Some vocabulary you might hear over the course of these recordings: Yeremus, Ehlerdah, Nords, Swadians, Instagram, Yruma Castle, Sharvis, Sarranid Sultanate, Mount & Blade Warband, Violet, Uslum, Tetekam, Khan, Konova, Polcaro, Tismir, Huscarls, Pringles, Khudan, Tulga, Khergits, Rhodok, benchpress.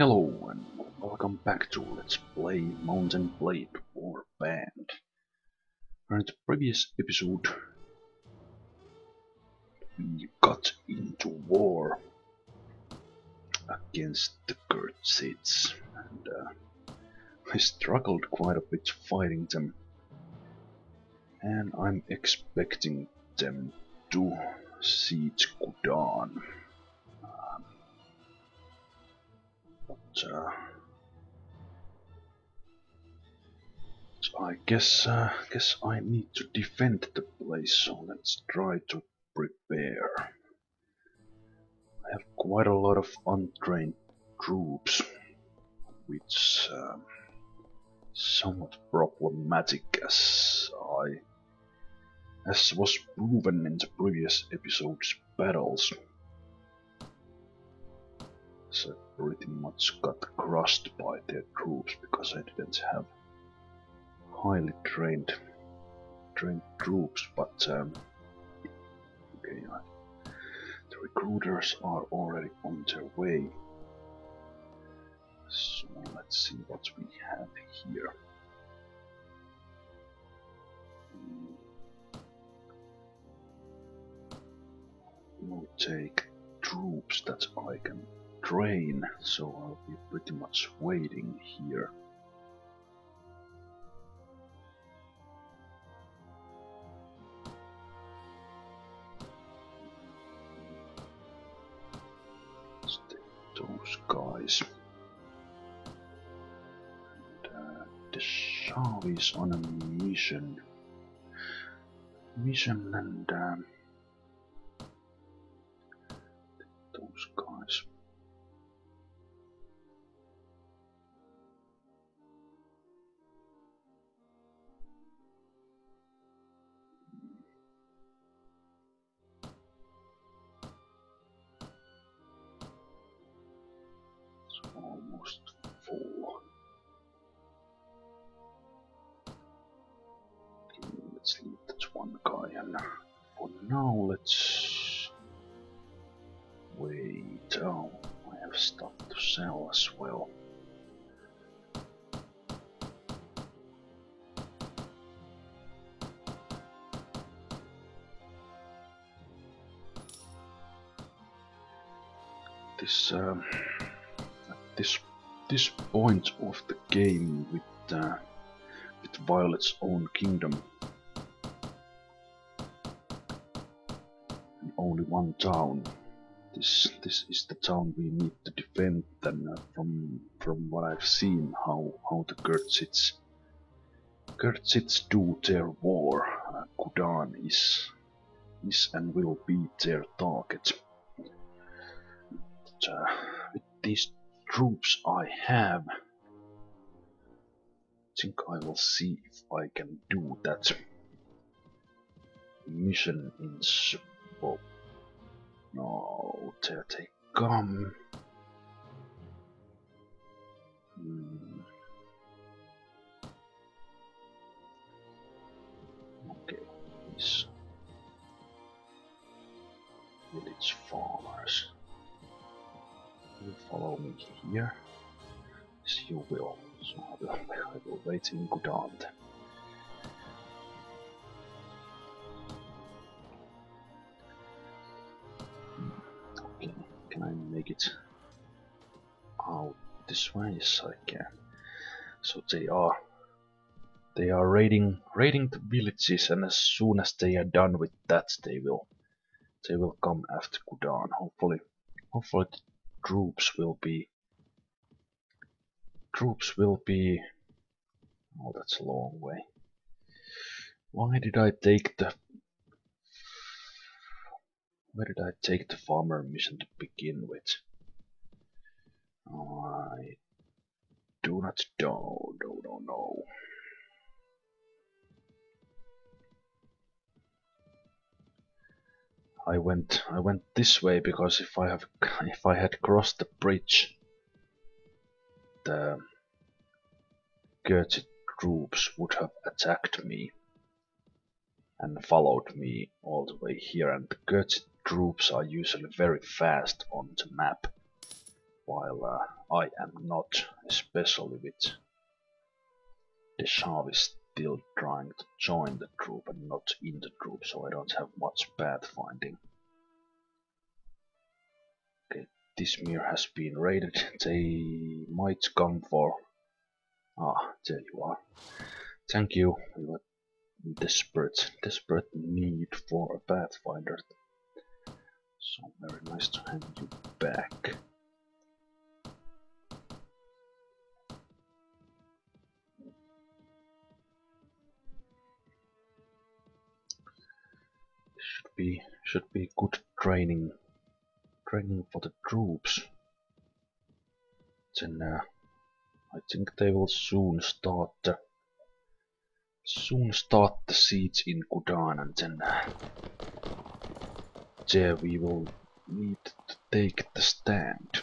Hello and welcome back to Let's Play Mount and Blade Warband. In the previous episode we got into war against the Khergits and I struggled quite a bit fighting them, and I'm expecting them to siege Khudan. So I guess I need to defend the place, so let's try to prepare. I have quite a lot of untrained troops, which somewhat problematic, as was proven in the previous episode's battles. So I pretty much got crushed by their troops because I didn't have highly trained troops, but okay, the recruiters are already on their way. So let's see what we have here. We'll take troops that I can train, so I'll be pretty much waiting here. Let's take those guys. And, the Sharvis on a mission. And those guys. Almost full. Okay, let's leave that one guy, and for now let's wait. Oh, I have stuff to sell as well. This this point of the game with Violet's own kingdom and only one town. This is the town we need to defend. And from what I've seen, how the Khergits do their war, Khudan is and will be their target. But, with these troops I have, I think I will see if I can do that mission in Spo. No, there they come. Okay, these village farmers, you follow me here. Yes, you will. So I will wait in Khudan. Okay, can I make it out this way? Yes, I can. So they are raiding the villages, and as soon as they are done with that, they will come after Khudan. Hopefully. Troops will be. Oh, that's a long way. Where did I take the farmer mission to begin with? I do not know. Don't know. I went this way because if I had crossed the bridge, the Khergit troops would have attacked me and followed me all the way here, and the Khergit troops are usually very fast on the map while I am not, especially with the Sharvis still trying to join the group and not in the group, so I don't have much pathfinding. Okay, Tismir has been raided, they might come for... Ah, there you are. Thank you, we were desperate need for a pathfinder. So very nice to have you back. Should be good training for the troops. Then I think they will soon start the siege in Khudan, and then there we will need to take the stand.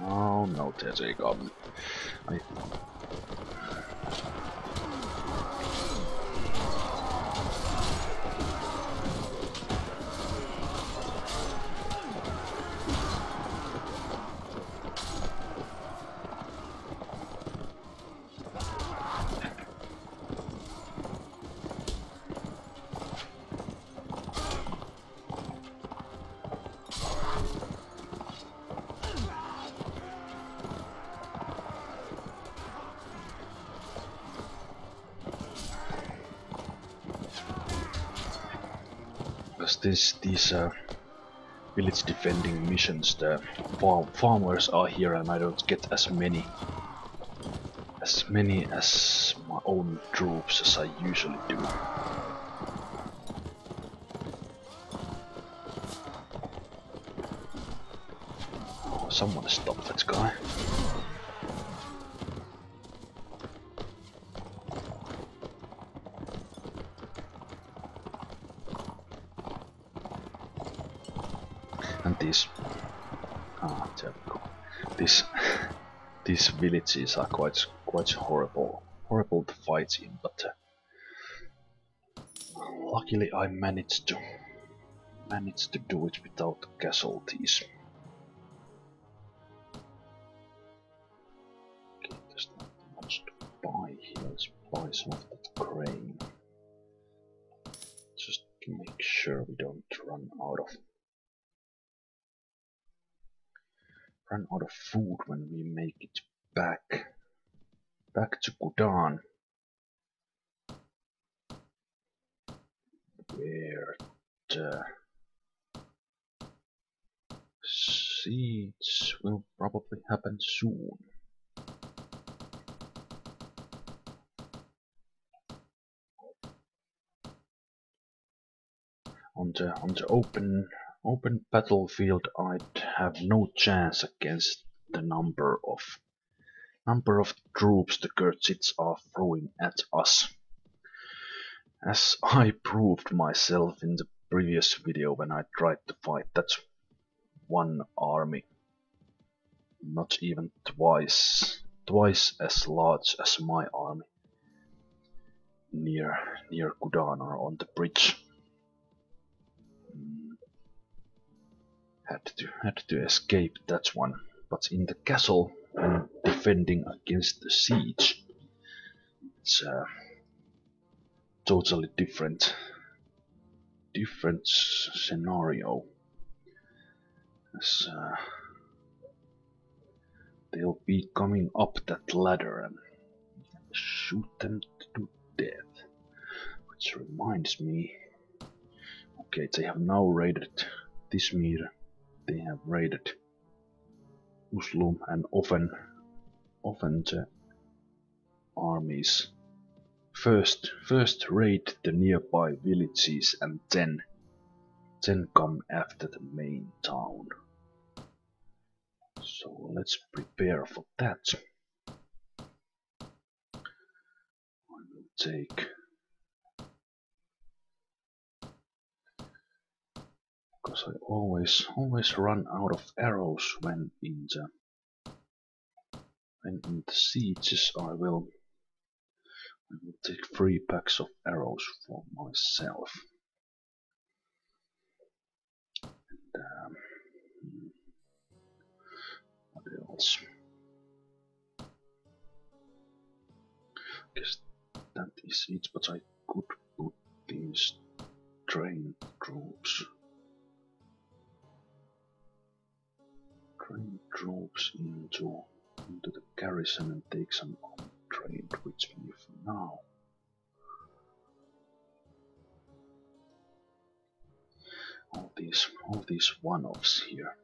Oh no, there they come. These village defending missions, the farmers are here and I don't get as many as my own troops as I usually do. Oh, someone stop that guy. These villages are quite horrible to fight in, but luckily I managed to do it without casualties. Okay, there's not much to buy here. Let's buy some of that grain. Just to make sure we don't run out of food when we make it back to Khudan, where the siege will probably happen soon. On the open battlefield, I'd have no chance against the number of troops the Khergits are throwing at us. As I proved myself in the previous video when I tried to fight that one army, not even twice as large as my army, near Khudan or on the bridge. Had to escape that one, but in the castle when defending against the siege, it's a totally different scenario. As, they'll be coming up that ladder and shoot them to death, which reminds me. Okay, they have now raided Tismir. They have raided Uslum, and often the armies first raid the nearby villages and then come after the main town. So let's prepare for that. I will take because I always run out of arrows when in the sieges. I will take 3 packs of arrows for myself. walls. I guess that is it, but I could put these train troops into the garrison and take some untrained which we have now. All these one-offs here.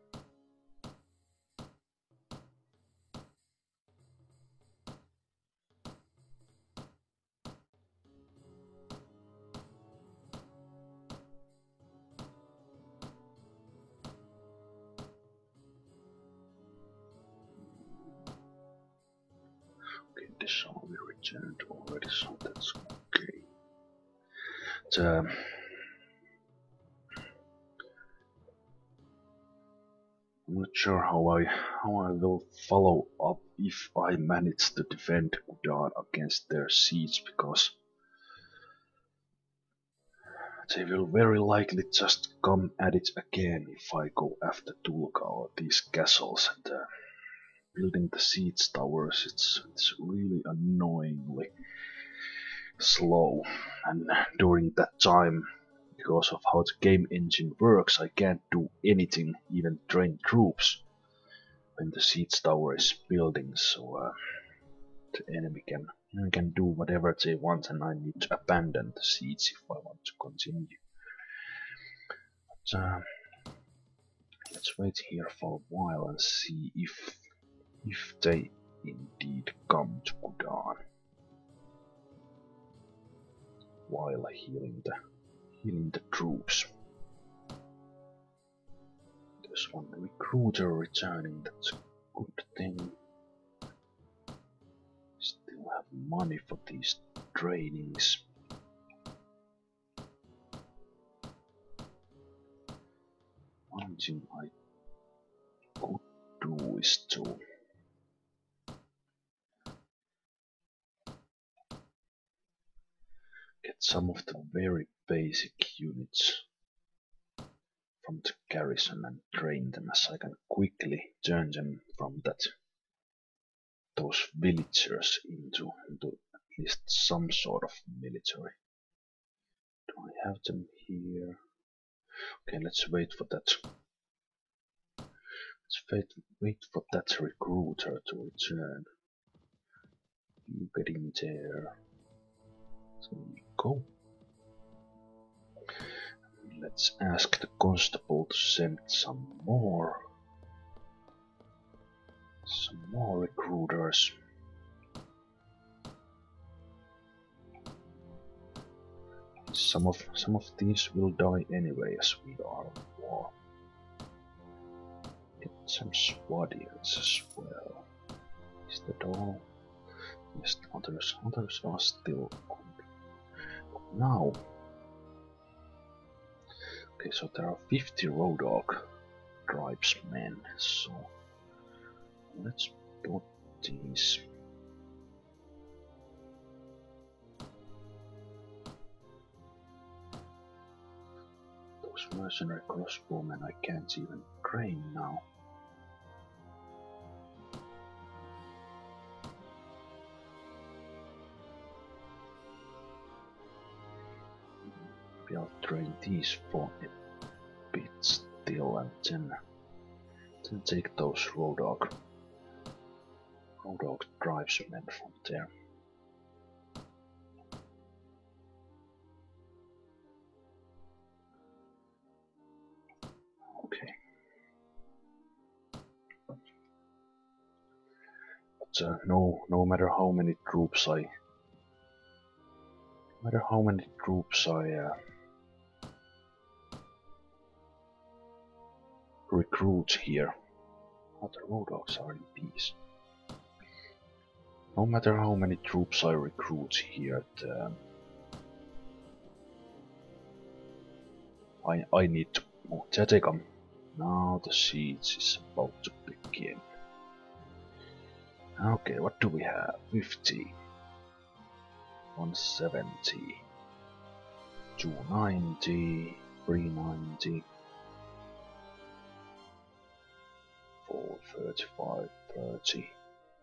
Okay, this shall be returned already, so that's okay. I'm not sure how I will follow up if I manage to defend Khudan against their siege, because they will very likely just come at it again if I go after Tulga or these castles, and building the siege towers, it's really annoyingly slow, and during that time, because of how the game engine works, I can't do anything, even train troops, when the siege tower is building. So the enemy can do whatever they want, and I need to abandon the siege if I want to continue. But, let's wait here for a while and see if they indeed come to Khudan while healing the troops. There's one recruiter returning, that's a good thing. Still have money for these trainings. One thing I could do is to get some of the very basic units from the garrison and train them, as I can quickly turn them from those villagers into at least some sort of military. Do I have them here? Okay, let's wait for that. Let's wait for that recruiter to return. You get in there. So you go. Let's ask the constable to send some more recruiters. Some of these will die anyway, as we are at war. Get some Swadians as well. Is that all? Yes, others are still good. But now. Okay, so there are 50 Rhodok tribesmen, so let's put these. Those mercenary crossbowmen I can't even train now. I'll train these for a bit still, and then take those Rhodok tribesmen from there. Okay. But no matter how many troops I recruits here. Other Rhodoks are in peace. No matter how many troops I recruit here, I need to move Tetekam. Now the siege is about to begin. Okay, what do we have? 50, 170, 290, 390.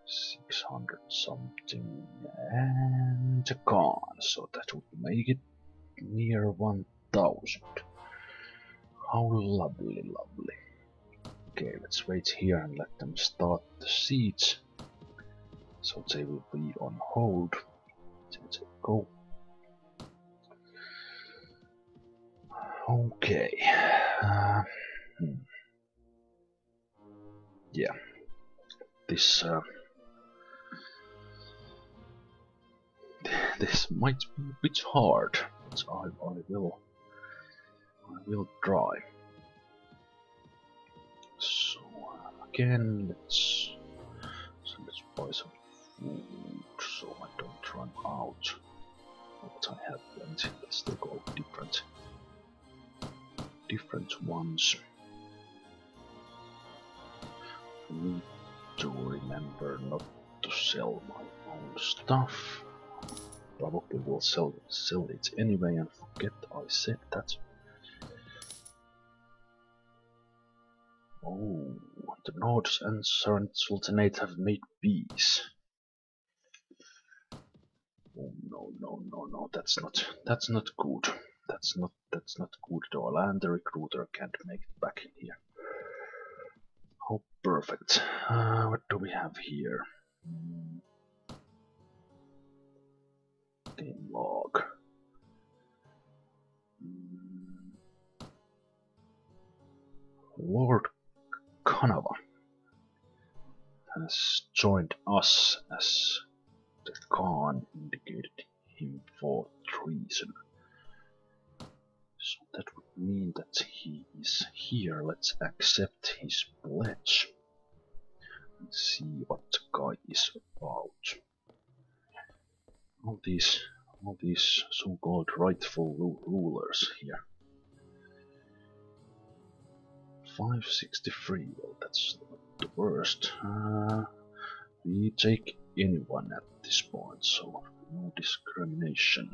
600 something, and a Khan, so that would make it near 1000. How lovely, lovely. Okay, let's wait here and let them start the siege. So they will be on hold. There they go. Okay. Yeah. This this might be a bit hard, but I will try. So again, let's buy some food so I don't run out. But I have plenty. Let's take all different ones. Need to remember not to sell my own stuff. Probably will sell it anyway and forget I said that. Oh, the Nords and Sarranid Sultanate have made peace. Oh no, that's not good. That's not good at all, and the recruiter can't make it back in here. Oh, perfect. What do we have here? Game log. Lord Konova has joined us as the Khan indicated him for treason. So that would mean that he is here. Let's accept his pledge and see what the guy is about. All these so-called rightful rulers here. 563. Well, that's not the worst. We take anyone at this point, so no discrimination.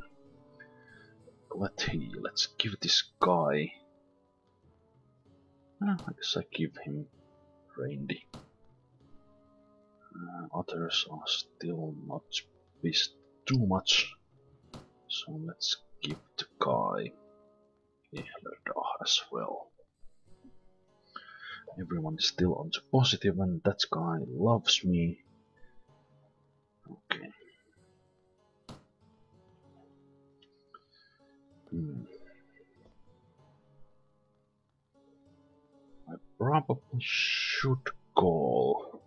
Let's give this guy. I guess I give him Randy. Others are still not pissed too much, so let's give the guy Ehlerdah as well. Everyone is still on the positive, and that guy loves me. Okay. I probably should call.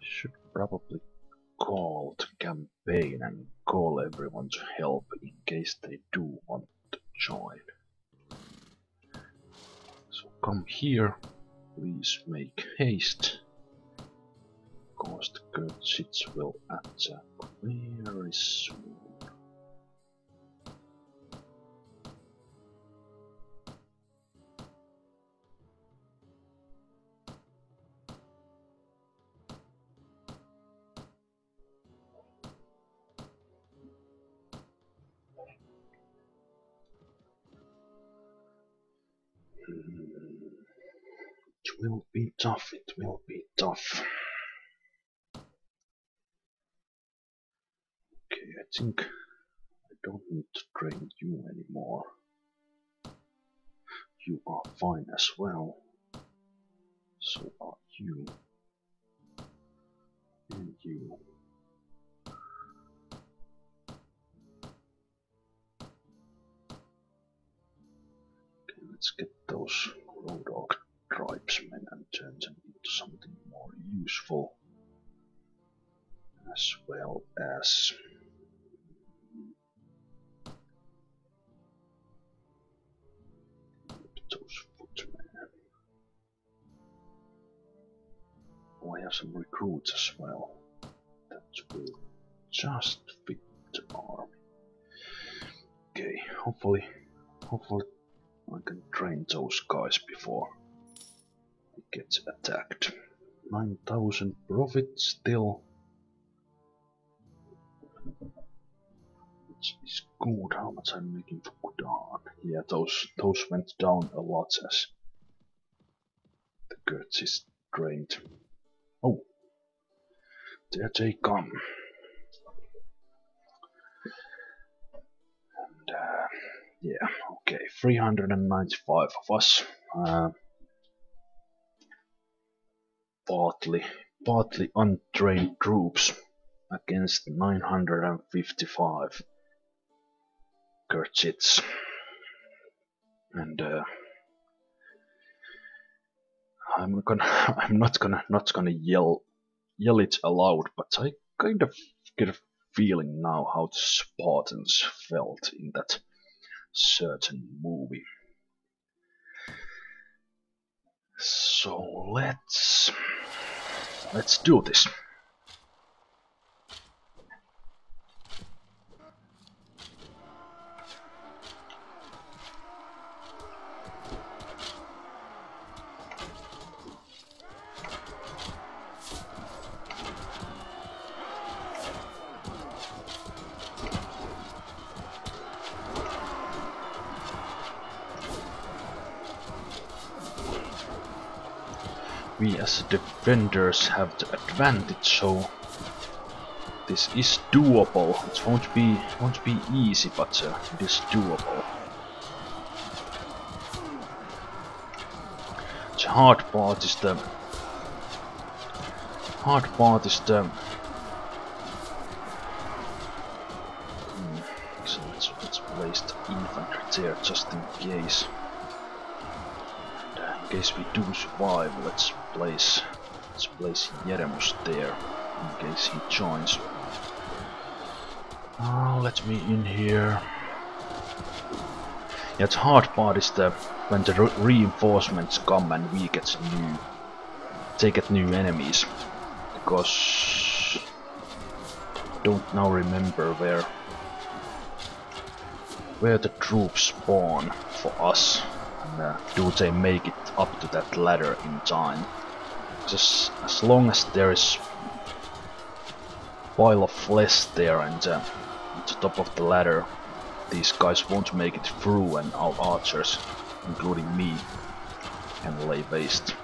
Should probably call the campaign and call everyone to help in case they do want to join. So come here. Please make haste, because the Khergits will attack very soon. Will be tough, it will be tough. Okay, I think I don't need to train you anymore. You are fine as well. So are you. And you. Okay, let's get those Rhodok tribesmen and turn them into something more useful, as well as those footmen. Oh, I have some recruits as well that will just fit the army. Okay, hopefully I can train those guys before gets attacked. 9,000 profit still. is good. How much I'm making for Khudan? Yeah, those went down a lot as the Khergits is drained. Oh, there they come. And yeah, okay, 395 of us. Partly untrained troops against 955 Khergits. And I'm not gonna yell it aloud, but I kind of get a feeling now how the Spartans felt in that certain movie. So let's do this. We as defenders have the advantage, so this is doable. It won't be easy, but it is doable. The hard part is the so let's place the infantry there just in case. In case we do survive, let's place Yeremus there in case he joins. Oh, let me in here. Yeah, the hard part is that when the reinforcements come and we get new, they get new enemies, because don't now remember where the troops spawn for us. Do they make it up to that ladder in time? Just as long as there is a pile of flesh there and at the top of the ladder, these guys won't make it through, and our archers, including me, can lay waste.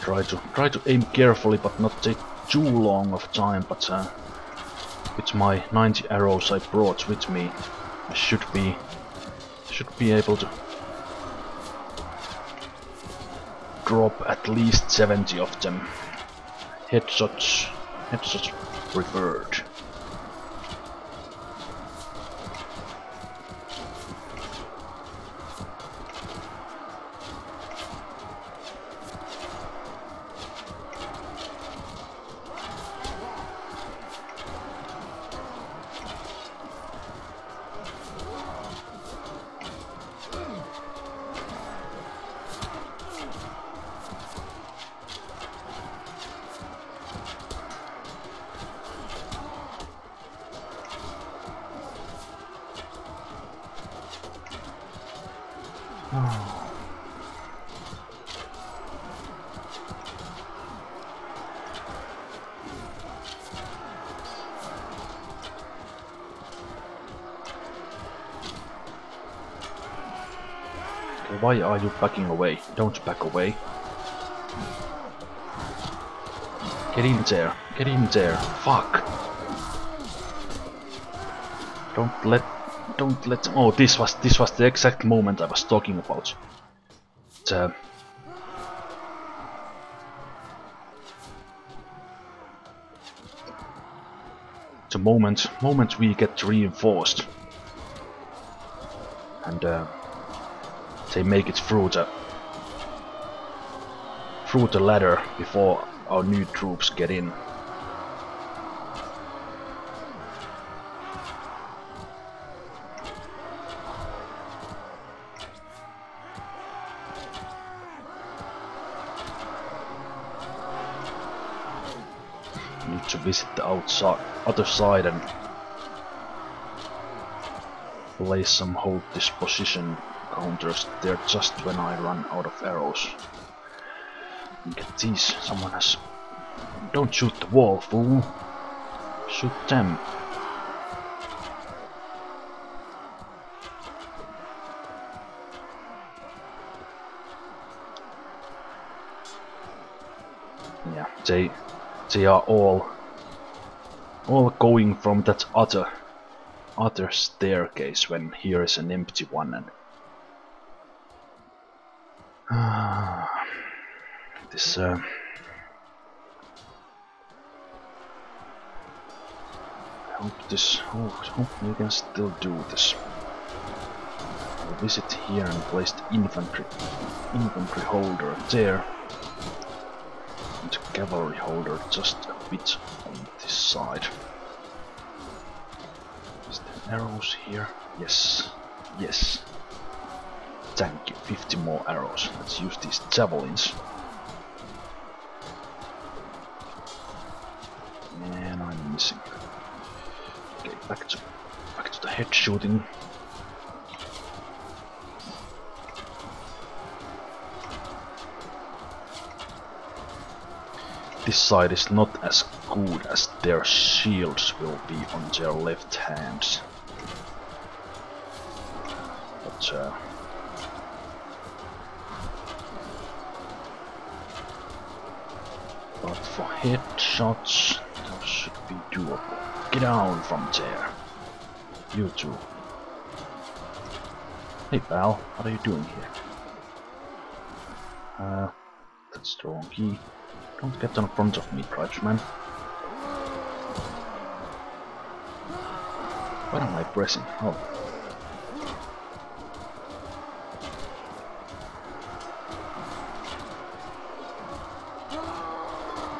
Try to aim carefully, but not take too long of time, but with my 90 arrows I brought with me, I should be able to drop at least 70 of them. Headshots preferred. Why are you backing away? Don't back away. Get in there. Get in there. Fuck. Don't let oh, this was the exact moment I was talking about. The moment we get reinforced. And they make it through the ladder before our new troops get in. We need to visit the other side and place some hold this position counters there just when I run out of arrows. Get these summoners. Don't shoot the wall, fool. Shoot them. Yeah, they are all going from that other staircase when here is an empty one, and this I hope this hope we can still do this. I'll visit here and place the infantry holder there. And the cavalry holder just a bit on this side. Is there arrows here? Yes. Yes. Thank you. 50 more arrows. Let's use these javelins. Man, I'm missing. Okay, back to the head shooting. This side is not as good as their shields will be on their left hands. But for headshots, that should be doable. Get down from there, you two. Hey pal, what are you doing here? That's the wrong key. Don't get in front of me, crutch man. What am I pressing? Oh.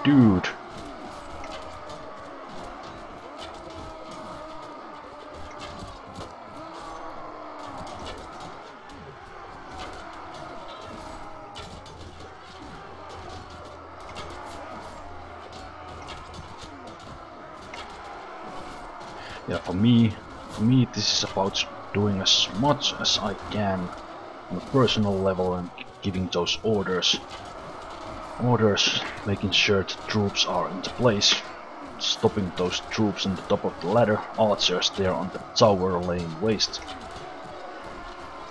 Dude. Yeah, for me, this is about doing as much as I can on a personal level and giving those orders, making sure the troops are in the place, stopping those troops on the top of the ladder, archers there on the tower laying waste,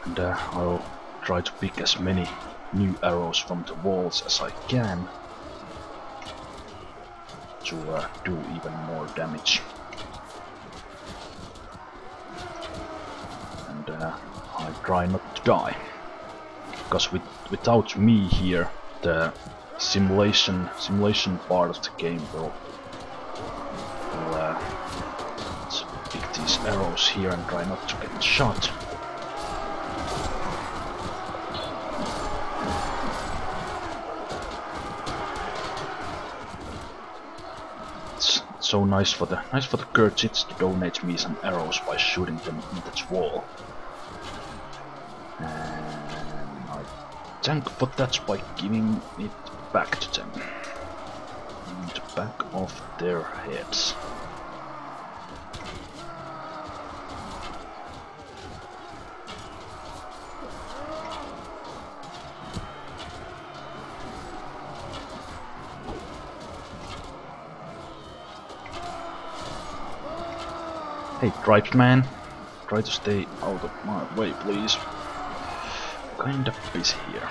and I'll try to pick as many new arrows from the walls as I can to do even more damage. I try not to die, because without me here, the simulation part of the game will let's pick these arrows here and try not to get shot. It's so nice for the Khergits to donate me some arrows by shooting them in that wall. And I thank for that by giving it back to them. In the back of their heads. Hey, tribesman, try to stay out of my way, please. Kind of busy here.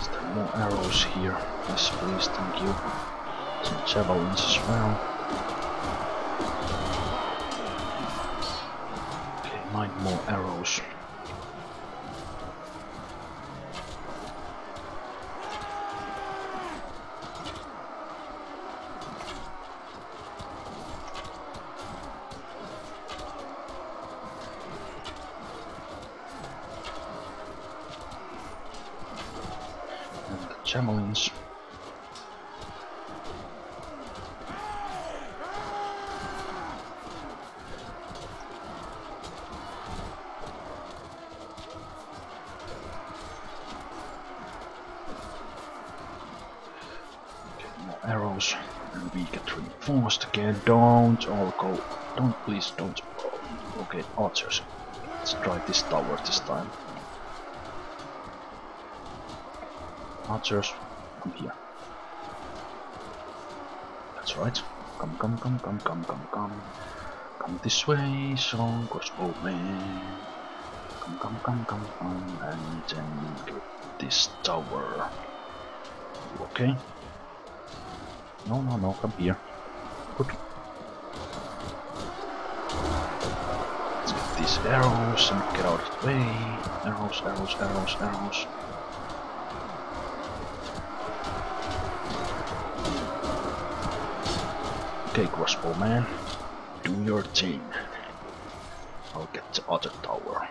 Is there more arrows here? Yes, please, thank you. Some javelins as well. Okay, 9 more arrows. Javelins. Okay, more arrows. and we get reinforced again. Don't all go. Don't, please don't. Okay, archers. Let's try this tower this time. Archers, come here. That's right. Come, come, come, come, come, come, come. Come this way, strong crossbowmen. Come, come, come, come, come, and then get this tower. You okay? No, no, no, come here. Good. Let's get these arrows and get out of the way. Arrows, arrows, arrows, arrows. Okay, crossbow man, do your thing. I'll get the other tower.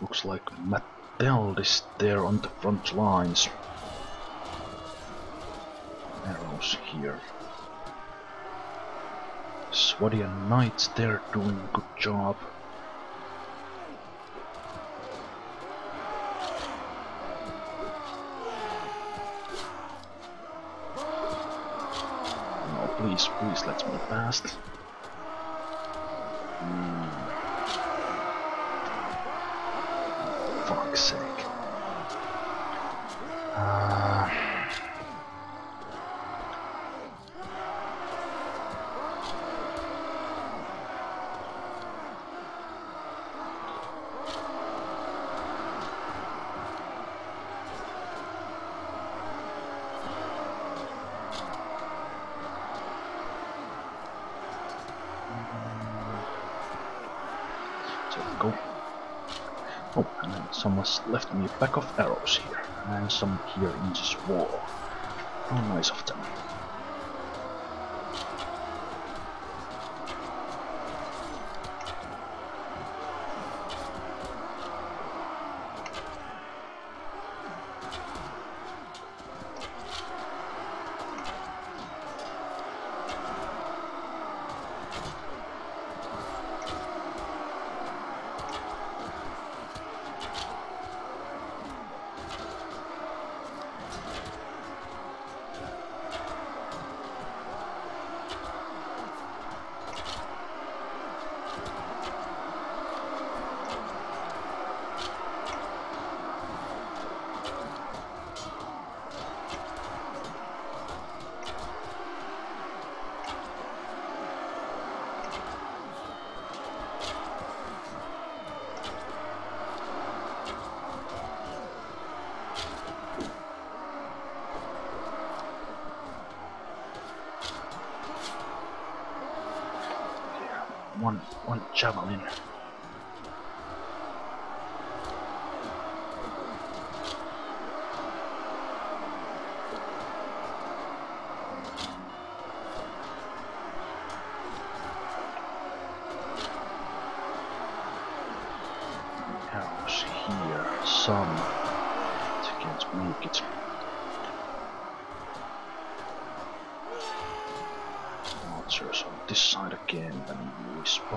Looks like Mattel is there on the front lines. Arrows here. Swadian knights, they're doing a good job. Please, please, let me pass. Fuck's sake. Someone's left me a pack of arrows here, and some here in this wall. How nice of them. One javelin. Arrows here, some. I can't make it. Archers on this side again. Spawn.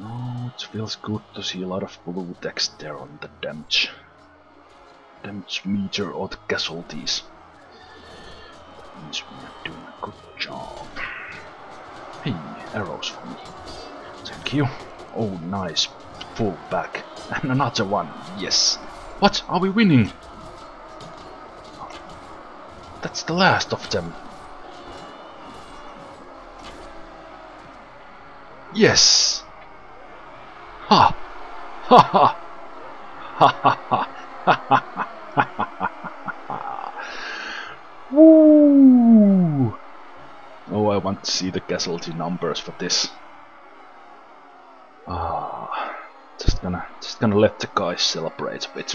Oh, it feels good to see a lot of blue text there on the damage meter or the casualties. That means we're doing a good job. Hey, arrows for me. Thank you. Oh, nice. Full back. And another one. Yes. What? Are we winning? That's the last of them. Yes. Ha. Ha ha. Ha ha ha. Ha ha ha ha ha. Woo. Oh, I want to see the casualty numbers for this. Ah, just gonna let the guys celebrate a bit.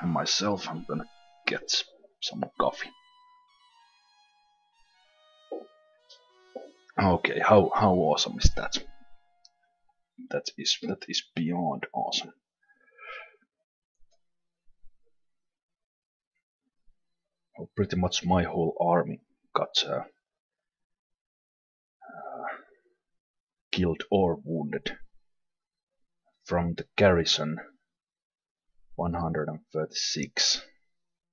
And myself, I'm gonna get some coffee. Okay, how awesome is that? That is beyond awesome. pretty much my whole army got killed or wounded from the garrison, 136,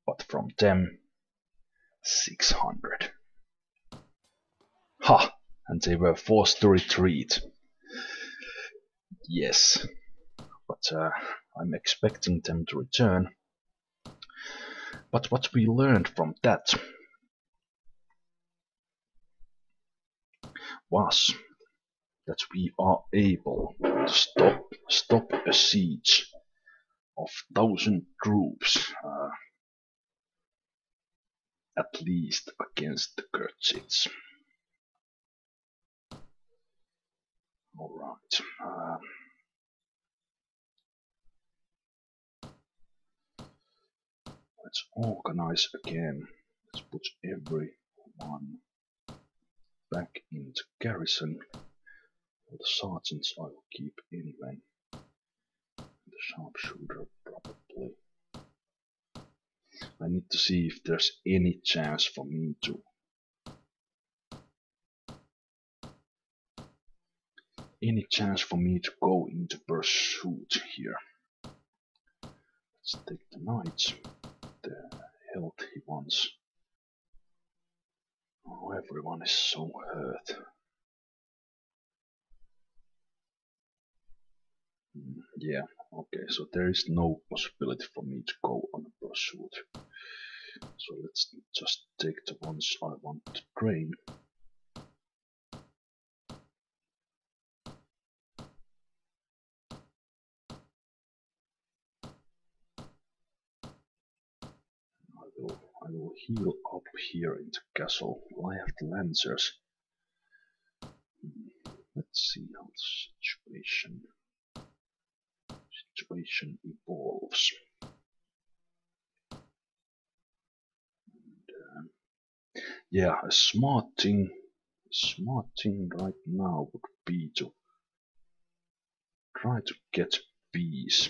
but from them 600. Ha! And they were forced to retreat. Yes, but I'm expecting them to return. But what we learned from that was that we are able to stop a siege of 1,000 troops, at least against the Khergits. Alright. Let's organize again. Let's put everyone back into garrison. All the sergeants I will keep anyway. The sharpshooter probably. I need to see if there's any chance for me to go into pursuit here. Let's take the knights, the healthy ones. Oh, everyone is so hurt. Yeah, okay, so there is no possibility for me to go on a pursuit. So let's just take the ones I want to train. I will heal up here in the castle. Well, I have the lancers. Let's see how the situation evolves. And, yeah, a smart thing right now would be to try to get peace.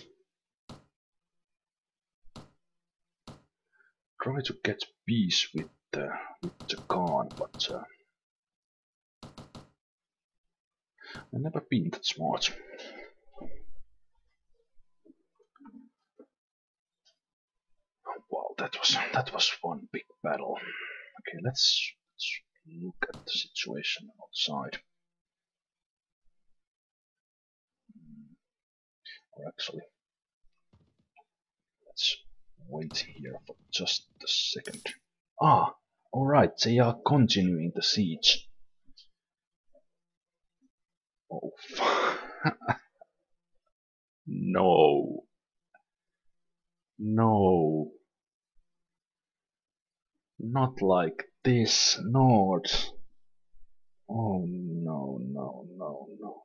Try to get peace with the Khan, but I've never been that smart. Wow, that was one big battle. Okay, let's look at the situation outside. Or actually, let's wait here for just a second. Ah, alright, they are continuing the siege. Oh, no. No. Not like this, Nords. Oh, no, no, no, no.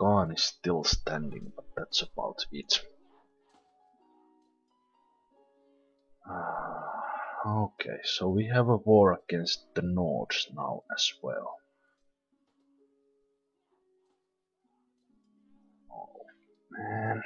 Khan is still standing, but that's about it. Okay, so we have a war against the Nords now as well. Oh man.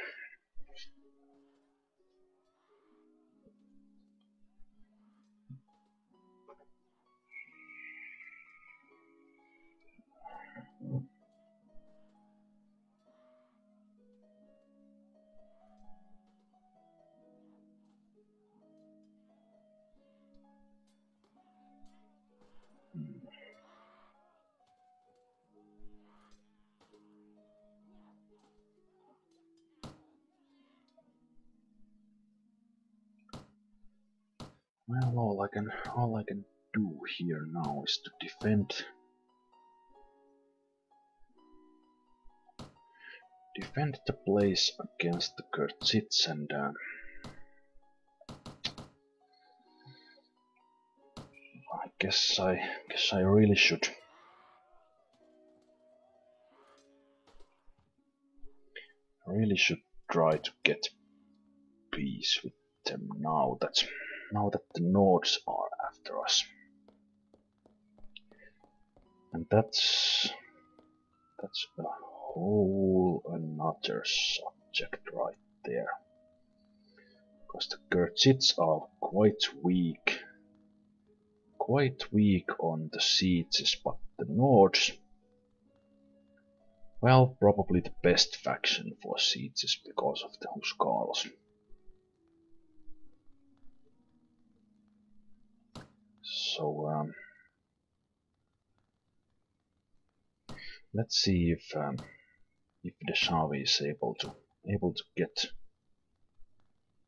Well, all I can do here now is to Defend the place against the Khergits and I guess I really should. Try to get peace with them now that the Nords are after us. And that's a whole another subject right there. Because the Khergits are quite weak on the sieges, but the Nords, well, probably the best faction for sieges because of the Huscarls. So let's see if the Sharvis is able to get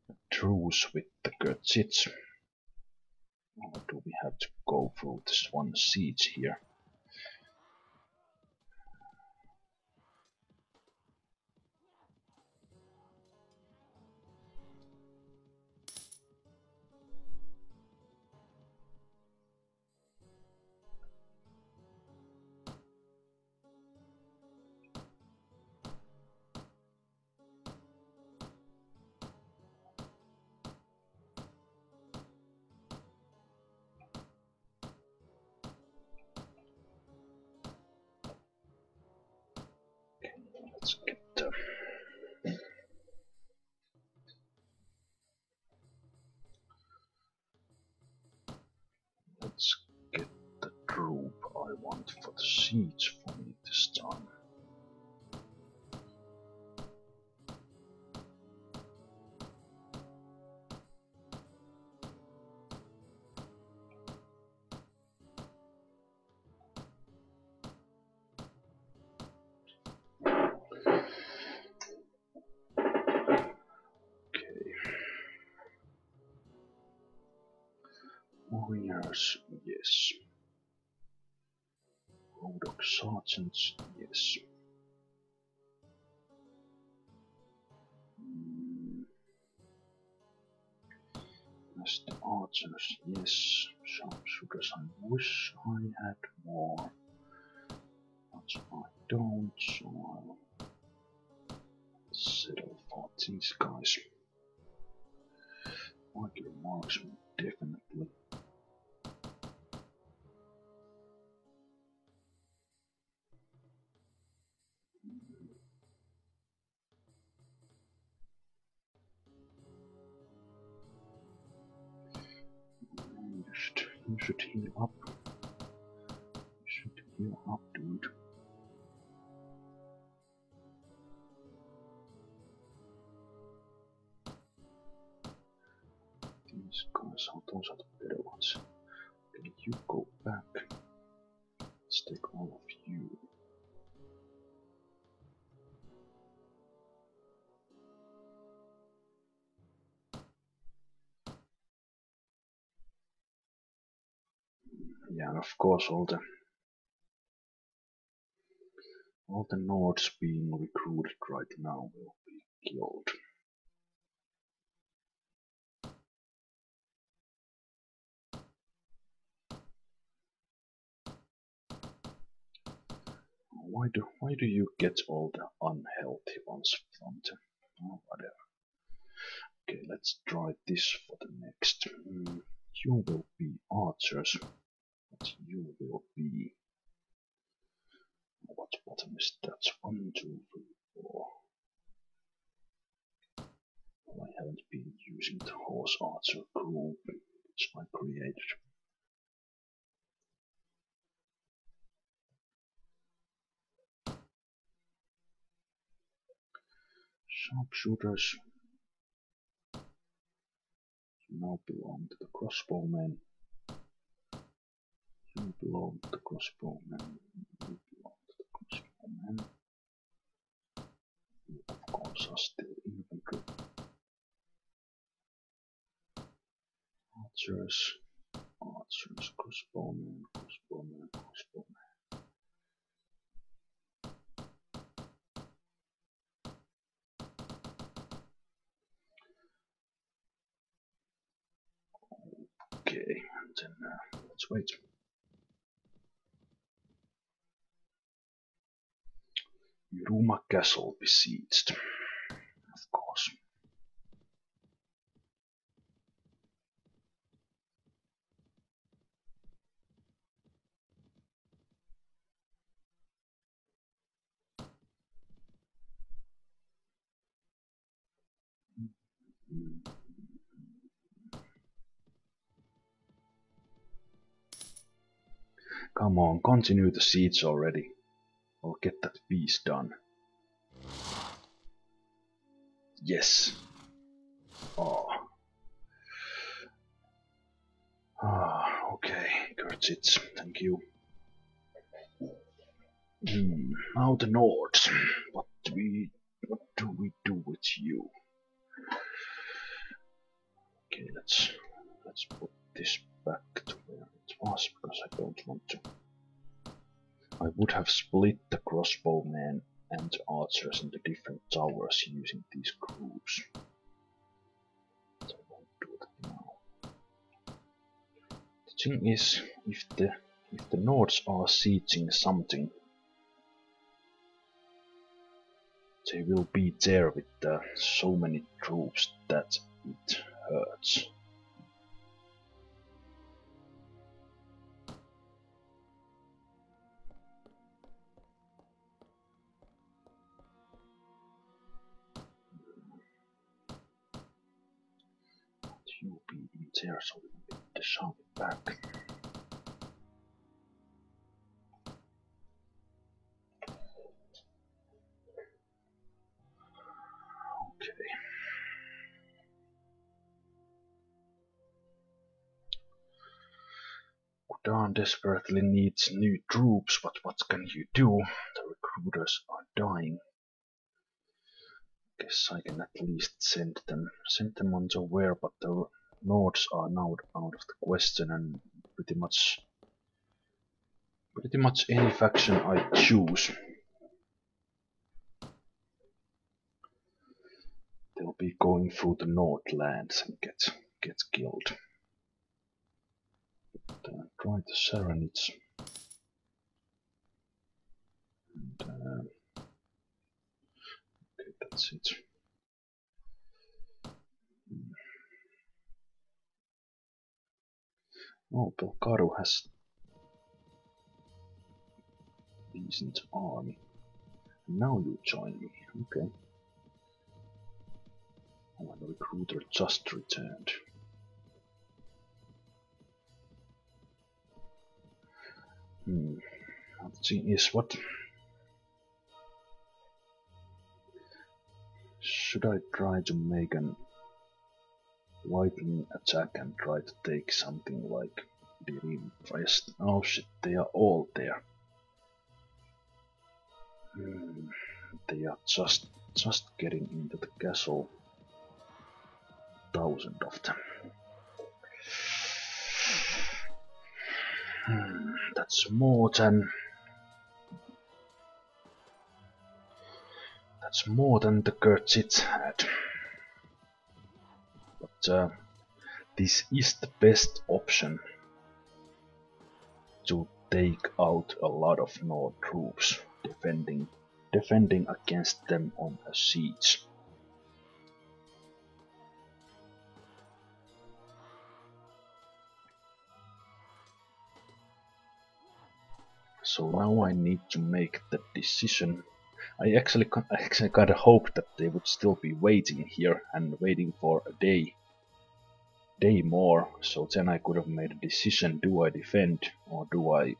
a truce with the Khergits, or do we have to go through this one siege here? Let's get them. Let's get the group I want for the siege for me this time. Yes. Rhodok sergeants, yes. As the archers, yes. Sharpshooters, I wish I had more, but I don't, so I'll settle for these guys. Regular marksmen, definitely. You should heal up. Dude. These guys, those are the better ones. Okay, you go back. Let's take all of you. Yeah, and of course all the Nords being recruited right now will be killed. Why do you get all the unhealthy ones from them? Oh, whatever. Okay, let's try this for the next. You will be archers. But you will be. What bottom is that? 1, 2, 3, 4. Well, I haven't been using the horse archer group which I created. Sharpshooters, you now belong to the crossbowmen. You belong to the crossbowmen. You of course are still infantry. Archers, crossbowmen, Okay, then let's wait. Yruma Castle besieged, of course. Come on, continue the siege already. I'll get that piece done. Yes. Oh. Ah, okay, Khergits, thank you. Now the Nords. What do we do with you? Okay, let's put this back to where it was, because I don't want to. I would have split the crossbowmen and archers into different towers using these groups. But I won't do that now. The thing is, if the Nords are sieging something, they will be there with so many troops that it hurts. You'll be in there, so we can get the shovel back. Okay. Khudan desperately needs new troops, but what can you do? The recruiters are dying. Guess I can at least send them on to where, but the Nords are now out of the question, and pretty much any faction I choose, they'll be going through the Northlands and get killed. But, try the Saranids. And, that's it. Oh, Polcaro has decent army. Now you join me, okay. Oh, and the recruiter just returned. The thing is, what? Should I try to make an lightning attack and try to take something like the rest? Oh shit, they are all there. They are just getting into the castle. 1,000 of them. That's more than. That's more than the Khergits had. But this is the best option to take out a lot of Nord troops defending against them on a siege. So now I need to make the decision. I actually kinda hoped that they would still be waiting here and waiting for a day more, so then I could have made a decision: do I defend or do I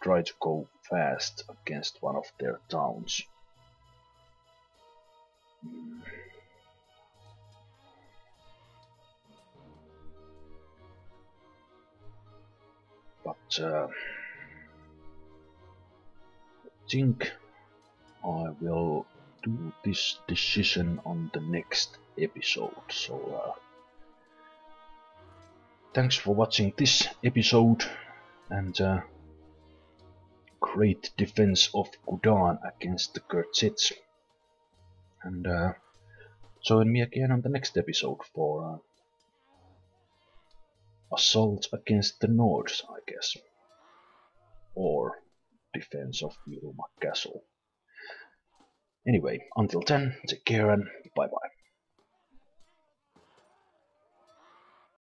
try to go fast against one of their towns? But I think I will do this decision on the next episode, so thanks for watching this episode, and great defense of Khudan against the Khergits, and join me again on the next episode for assault against the Nords, I guess. Or defense of Yruma Castle. Anyway, until then, take care and bye-bye.